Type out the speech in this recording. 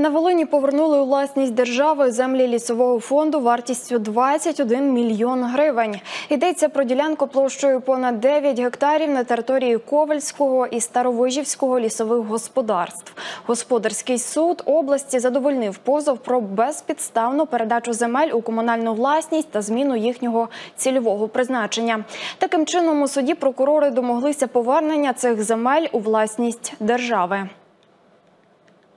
На Волині повернули у власність держави землі лісового фонду вартістю 21 мільйон гривень. Йдеться про ділянку площею понад 9 гектарів на території Ковельського і Старовижівського лісових господарств. Господарський суд області задовольнив позов про безпідставну передачу земель у комунальну власність та зміну їхнього цільового призначення. Таким чином, у суді прокурори домоглися повернення цих земель у власність держави.